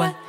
agua.